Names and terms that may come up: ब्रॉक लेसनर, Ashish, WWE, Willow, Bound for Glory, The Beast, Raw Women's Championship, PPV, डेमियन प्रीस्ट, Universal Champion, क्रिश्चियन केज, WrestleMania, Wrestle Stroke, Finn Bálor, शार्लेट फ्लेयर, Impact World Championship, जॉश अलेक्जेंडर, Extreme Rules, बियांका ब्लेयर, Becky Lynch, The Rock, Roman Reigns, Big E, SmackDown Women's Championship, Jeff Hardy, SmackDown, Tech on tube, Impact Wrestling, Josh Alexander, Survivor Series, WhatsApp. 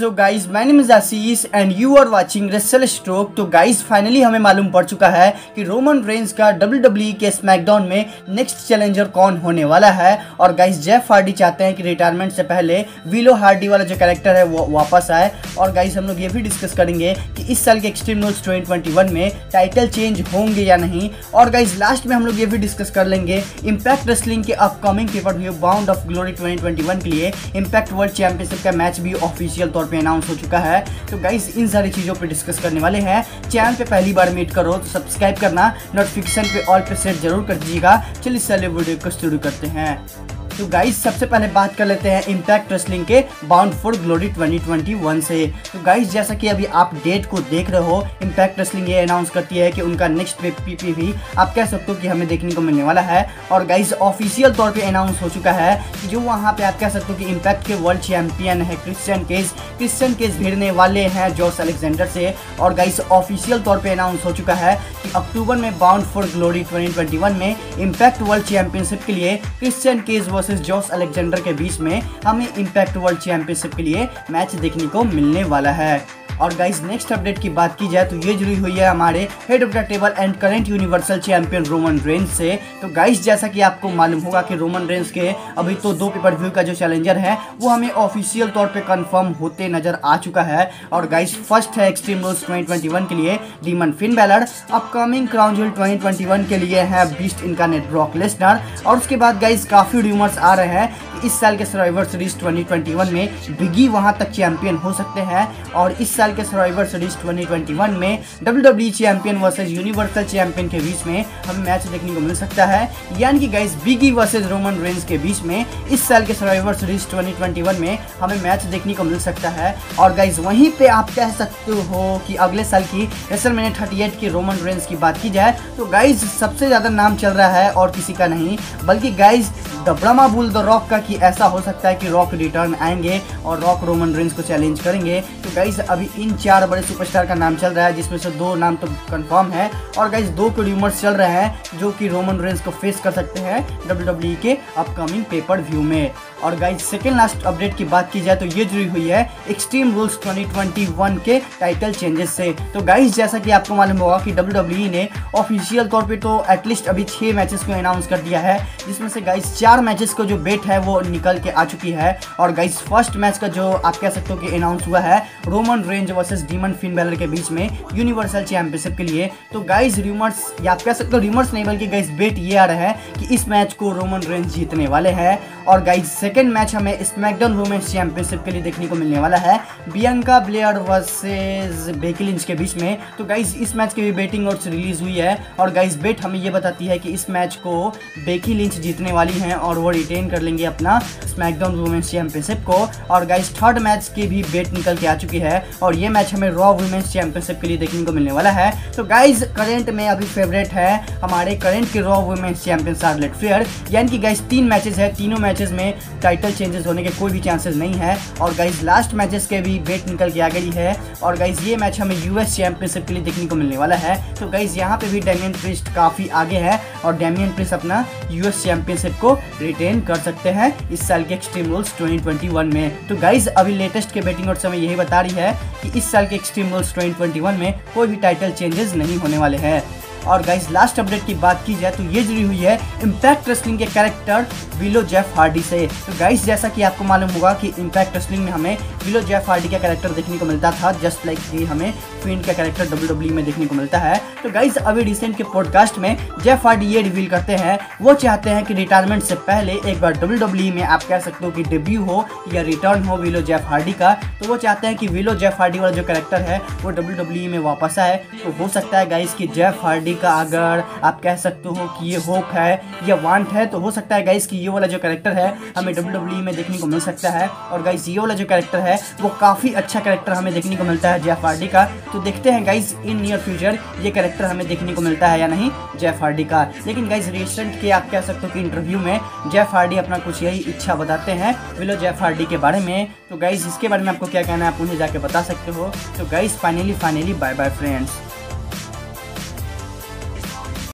So guys my name is Ashish and you are watching wrestle stroke. तो guys finally हमें मालूम पड़ चुका है कि रोमन रेंस का WWE के स्मैकडाउन में नेक्स्ट चैलेंजर कौन होने वाला है। और गाइज जेफ हार्डी चाहते हैं कि रिटायरमेंट से पहले विलो हार्डी वाला जो कैरेक्टर है वो वापस आए। और गाइज हम लोग ये भी डिस्कस करेंगे कि इस साल के एक्सट्रीम रूल्स 2021 में टाइटल चेंज होंगे या नहीं। और गाइज लास्ट में हम लोग ये भी डिस्कस कर लेंगे इम्पैक्ट रेसलिंग के upcoming pay per view Bound of Glory 2021 के लिए इम्पैक्ट वर्ल्ड चैंपियनशिप का मैच भी ऑफिशियल तौर पे अनाउंस हो चुका है। तो गाइज इन सारी चीज़ों पे डिस्कस करने वाले हैं। चैनल पे पहली बार मीट करो तो सब्सक्राइब करना, नोटिफिकेशन पे ऑल पे सेट जरूर कर दीजिएगा। चलिए सारे वीडियो को शुरू करते हैं। तो गाइज सबसे पहले बात कर लेते हैं इम्पैक्ट रेसलिंग के बाउंड फॉर ग्लोरी 2021 से। तो गाइज जैसा कि अभी आप डेट को देख रहे हो, इम्पैक्ट रेसलिंग ये अनाउंस करती है कि उनका नेक्स्ट PPV आप कह सकते हो कि हमें देखने को मिलने वाला है। और गाइज ऑफिशियल तौर पे अनाउंस हो चुका है कि जो वहाँ पे आप कह सकते हो कि इम्पैक्ट के वर्ल्ड चैम्पियन है क्रिश्चियन केज भिड़ने वाले हैं जॉश अलेक्जेंडर से। और गाइज ऑफिशियल तौर पर अनाउंस हो चुका है कि अक्टूबर में बाउंड फॉर ग्लोरी 2021 में इम्पैक्ट वर्ल्ड चैम्पियनशिप के लिए क्रिश्चियन केज जॉस अलेक्जेंडर के बीच में हमें इम्पैक्ट वर्ल्ड चैंपियनशिप के लिए मैच देखने को मिलने वाला है। और गाइज नेक्स्ट अपडेट की बात की जाए तो ये जुड़ी हुई है हमारे head of the table and current universal champion Roman Reigns से। तो गाइज जैसा कि आपको मालूम होगा कि रोमन रेंस के अभी तो 2 पेपर व्यू का जो चैलेंजर है वो हमें ऑफिशियल तौर पे कंफर्म होते नज़र आ चुका है। और गाइज फर्स्ट है एक्सट्रीम रूल्स 2021 के लिए demon Finn Balor, upcoming Crown Jewel 2021 के लिए है बीस्ट इनकारनेट ब्रॉक लेसनर। और उसके बाद गाइज काफ़ी रूमर्स आ रहे हैं कि इस साल के सर्वाइवर सीरीज 2021 में बिग ई वहाँ तक चैम्पियन हो सकते हैं। और इस साल के सर्वाइवर सीरीज 2021 में WWE champion versus universal champion के बीच में हमें मैच देखने को मिल सकता है। यानी कि guys Big E versus Roman Reigns के बीच में इस साल के सर्वाइवर सीरीज 2021 में हमें मैच देखने को मिल सकता है। और गाइस वहीं पे आप कह सकते हो कि अगले साल की रेसलमेनिया 38 की रोमन रेंस की बात की जाए तो गाइज सबसे ज़्यादा नाम चल रहा है और किसी का नहीं, बल्कि guys the Brahma bull the Rock का, कि ऐसा हो सकता है कि रॉक रिटर्न आएंगे और रॉक रोमन रेंस को चैलेंज करेंगे। तो गाइज अभी इन 4 बड़े सुपरस्टार का नाम चल रहा है जिसमें से 2 नाम तो कंफर्म है और गाइज 2 को रूमर्स चल रहे हैं जो कि रोमन रेंस को फेस कर सकते हैं WWE के अपकमिंग पेपर व्यू में। और गाइज सेकेंड लास्ट अपडेट की बात की जाए तो ये जुड़ी हुई है एक्सट्रीम रूल्स 2021 के टाइटल चेंजेस से। तो गाइज जैसा कि आपको मालूम होगा कि WWE ने ऑफिशियल तौर पे तो एटलीस्ट अभी 6 मैचेस को अनाउंस कर दिया है जिसमें से गाइज 4 मैचेस को जो बेट है वो निकल के आ चुकी है। और गाइज फर्स्ट मैच का जो आप कह सकते हो कि अनाउंस हुआ है Roman Reigns versus demon Finn Balor के बीच में यूनिवर्सल चैंपियनशिप के लिए। तो गाइज रूमर्स या आप कह सकते हो रूमर्स नहीं बल्कि गाइज बेट ये आ रहा है कि इस मैच को रोमन रेंज जीतने वाले हैं। और गाइज सेकेंड मैच हमें स्मैकडाउन वुमेन्स चैंपियनशिप के लिए देखने को मिलने वाला है बियांका ब्लेयर versus Becky Lynch के बीच में। तो गाइज इस मैच की भी बेटिंग और रिलीज हुई है और गाइज बेट हमें ये बताती है कि इस मैच को बेकी लिंच जीतने वाली हैं और वो रिटेन कर लेंगे अपना स्मैकडाउन वुमेन्स चैंपियनशिप को। और गाइज थर्ड मैच की भी बेट निकल के आ चुकी है और ये मैच हमें रॉ वुमेन्स चैंपियनशिप के लिए देखने को मिलने वाला है। तो गाइज करेंट में अभी फेवरेट है हमारे करेंट के Raw women's champion शार्लेट फ्लेयर। यानी कि गाइज 3 मैचेस है, तीनों मैचेस में टाइटल चेंजेस होने के कोई भी चांसेस नहीं है। और गाइज लास्ट मैचेस के भी बेट निकल के आ गई है और गाइज ये मैच हमें US चैंपियनशिप के लिए देखने को मिलने वाला है। तो गाइज यहाँ पे भी डेमियन प्रीस्ट काफ़ी आगे है और डेमियन प्रीस्ट अपना US चैंपियनशिप को रिटेन कर सकते हैं इस साल के एक्सट्रीम रूल्स 2021 में। तो गाइज अभी लेटेस्ट के बेटिंग और समय यही बता रही है कि इस साल के एक्सट्रीम रूल्स 2021 में कोई भी टाइटल चेंजेस नहीं होने वाले हैं। और गाइज लास्ट अपडेट की बात की जाए तो ये जुड़ी हुई है इम्पैक्ट रेसलिंग के कैरेक्टर विलो जेफ हार्डी से। तो गाइज जैसा कि आपको मालूम होगा कि इम्पैक्ट रेसलिंग में हमें विलो जेफ हार्डी का कैरेक्टर देखने को मिलता था, जस्ट लाइक ये हमें फिन का कैरेक्टर WWE में देखने को मिलता है। तो गाइज अभी रिसेंट के पॉडकास्ट में जेफ हार्डी ये रिवील करते हैं, वो चाहते हैं कि रिटायरमेंट से पहले एक बार WWE में आप कह सकते हो कि डेब्यू हो या रिटर्न हो विलो जेफ हार्डी का। तो वो चाहते हैं कि विलो जेफ हार्डी वाला जो कैरेक्टर है वो WWE में वापस आए। तो हो सकता है गाइज कि जेफ हार्डी का अगर आप कह सकते हो कि ये होप है या वांट है तो हो सकता है गाइस कि ये वाला जो कैरेक्टर है हमें WWE में देखने को मिल सकता है। और गाइस ये वाला जो कैरेक्टर है वो काफ़ी अच्छा कैरेक्टर हमें देखने को मिलता है जेफ हार्डी का। तो देखते हैं गाइस इन नियर फ्यूचर ये कैरेक्टर हमें देखने को मिलता है या नहीं जेफ हार्डी का। लेकिन गाइस रिसेंट के आप कह सकते हो कि इंटरव्यू में जेफ हार्डी अपना कुछ यही इच्छा बताते हैं विलो जेफ हार्डी के बारे में। तो गाइस इसके बारे में आपको क्या कहना है आप उन्हें जाके बता सकते हो। तो guys finally bye bye friends.